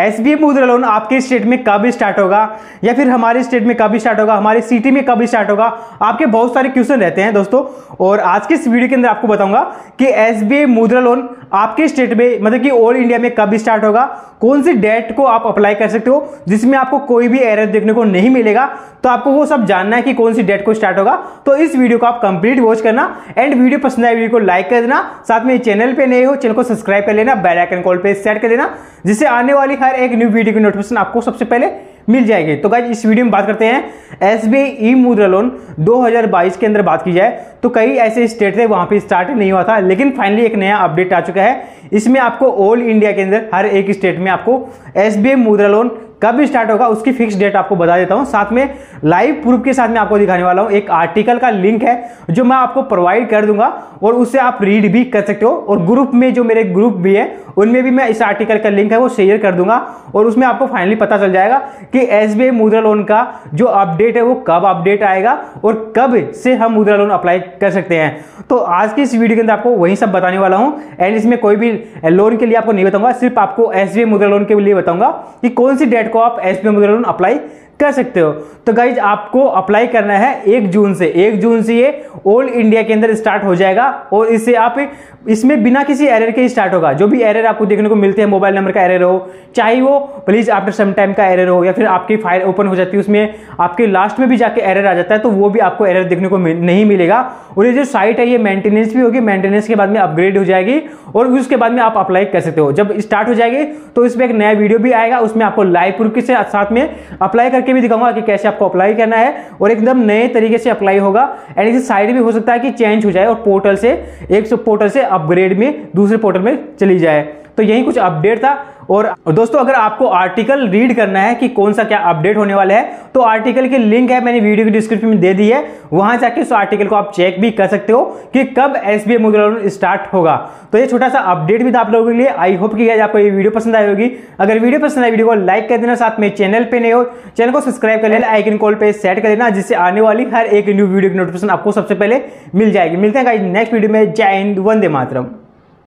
SBI मुद्रा loan आपके state में कब स्टार्ट होगा या फिर हमारे स्टेट में कब स्टार्ट होगा, हमारे सिटी में कब स्टार्ट होगा, आपके बहुत सारे क्वेश्चन रहते हैं दोस्तों। और आज के इस वीडियो के अंदर आपको बताऊंगा कि एसबीआई मुद्रा लोन आपके स्टेट में मतलब कि ऑल इंडिया में कब स्टार्ट होगा, कौन सी डेट को आप अप्लाई कर सकते हो जिसमें आपको कोई भी एरर देखने को नहीं मिलेगा। तो आपको वो सब जानना है कि कौन सी डेट को स्टार्ट होगा। तो इस वीडियो को आप कंप्लीट वॉच करना एंड वीडियो पसंद आए वीडियो को लाइक कर देना, साथ में चैनल पे नए हो चैनल को सब्सक्राइब कर लेना, बेल आइकन कॉल पे सेट कर देना जिससे आने वाली हर एक न्यू वीडियो की नोटिफिकेशन आपको सबसे पहले मिल जाएगी। तो गाइस इस वीडियो में बात करते हैं एसबीआई ई मुद्रा लोन 2022 के अंदर बात की जाए तो कई ऐसे स्टेट थे वहां पे स्टार्ट नहीं हुआ था, लेकिन फाइनली एक नया अपडेट आ चुका है। इसमें आपको ऑल इंडिया के अंदर हर एक स्टेट में आपको एसबीआई मुद्रा लोन कब स्टार्ट होगा उसकी फिक्स डेट आपको बता देता हूं, साथ में लाइव प्रूफ के साथ में आपको दिखाने वाला हूं। एक आर्टिकल का लिंक है जो मैं आपको प्रोवाइड कर दूंगा और उससे आप रीड भी कर सकते हो, और ग्रुप में जो मेरे ग्रुप भी है उनमें भी मैं इस आर्टिकल का लिंक है वो शेयर कर दूंगा और उसमें आपको फाइनली पता चल जाएगा कि एसबीआई मुद्रा लोन का जो अपडेट है वो कब अपडेट आएगा और कब से हम मुद्रा लोन अप्लाई कर सकते हैं। तो आज की इस वीडियो के अंदर आपको वही सब बताने वाला हूँ एंड इसमें कोई भी लोन के लिए आपको नहीं बताऊंगा, सिर्फ आपको एसबीआई मुद्रा लोन के लिए बताऊंगा कि कौन सी डेट को आप एसबीआई मुद्रा लोन अप्लाई कर सकते हो। तो गाइज आपको अप्लाई करना है 1 जून से ये ऑल इंडिया के अंदर स्टार्ट हो जाएगा और इसे आप इसमें बिना किसी एरर के स्टार्ट होगा। जो भी एरर आपको देखने को मिलते हैं, मोबाइल नंबर का एरर हो, चाहे वो प्लीज आफ्टर सम टाइम का एरर हो या फिर आपकी फाइल ओपन हो जाती है उसमें आपके लास्ट में भी जाके एरर आ जाता है, तो वो भी आपको एरर देखने को नहीं मिलेगा। और ये जो साइट है ये मेंटेनेंस भी होगी, मेंटेनेंस के बाद में अपग्रेड हो जाएगी और उसके बाद में आप अप्लाई कर सकते हो। जब स्टार्ट हो जाएगी तो इसमें एक नया वीडियो भी आएगा, उसमें आपको लाइव प्रूफ के साथ में अप्लाई करके भी दिखाऊंगा कि कैसे आपको अप्लाई करना है और एकदम नए तरीके से अप्लाई होगा। एंड इसे साइड भी हो सकता है कि चेंज हो जाए और पोर्टल से एक पोर्टल से अपग्रेड में दूसरे पोर्टल में चली जाए। तो यही कुछ अपडेट था। और दोस्तों अगर आपको आर्टिकल रीड करना है कि कौन सा क्या अपडेट होने वाला है तो आर्टिकल की लिंक है मैंने वीडियो के डिस्क्रिप्शन में दे दी है, वहां जाके उस आर्टिकल को आप चेक भी कर सकते हो कि कब एसबीआई मुद्रा लोन स्टार्ट होगा। तो ये छोटा सा अपडेट भी था आप लोगों के लिए। आई होप कि आपको ये वीडियो पसंद आई होगी। अगर वीडियो पसंद आए वीडियो को लाइक कर देना, साथ में चैनल पर नए हो चैनल को सब्सक्राइब कर लेना, आइकन कॉल पर सेट कर देना जिससे आने वाली हर एक न्यू वीडियो की नोटिफिकेशन आपको सबसे पहले मिल जाएगी। मिलते हैं नेक्स्ट वीडियो में। जय हिंद, वंदे मातरम।